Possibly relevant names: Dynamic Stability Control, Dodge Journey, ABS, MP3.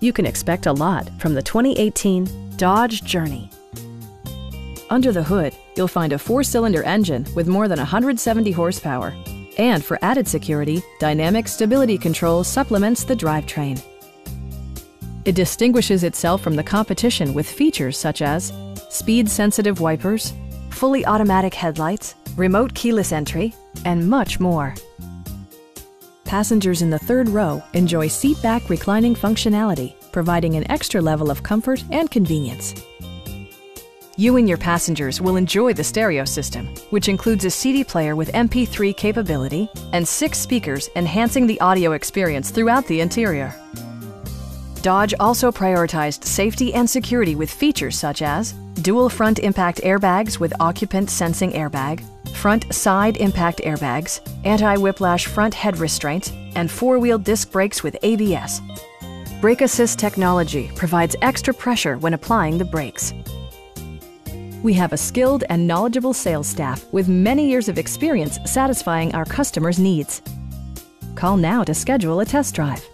You can expect a lot from the 2018 Dodge Journey. Under the hood, you'll find a 4-cylinder engine with more than 170 horsepower. And for added security, Dynamic Stability Control supplements the drivetrain. It distinguishes itself from the competition with features such as speed-sensitive wipers, fully automatic headlights, remote keyless entry, and much more. Passengers in the third row enjoy seat-back reclining functionality, providing an extra level of comfort and convenience. You and your passengers will enjoy the stereo system, which includes a CD player with MP3 capability and 6 speakers, enhancing the audio experience throughout the interior. Dodge also prioritized safety and security with features such as dual front impact airbags with occupant sensing airbag, front side impact airbags, anti-whiplash front head restraints, and 4-wheel disc brakes with ABS. Brake assist technology provides extra pressure when applying the brakes. We have a skilled and knowledgeable sales staff with many years of experience satisfying our customers' needs. Call now to schedule a test drive.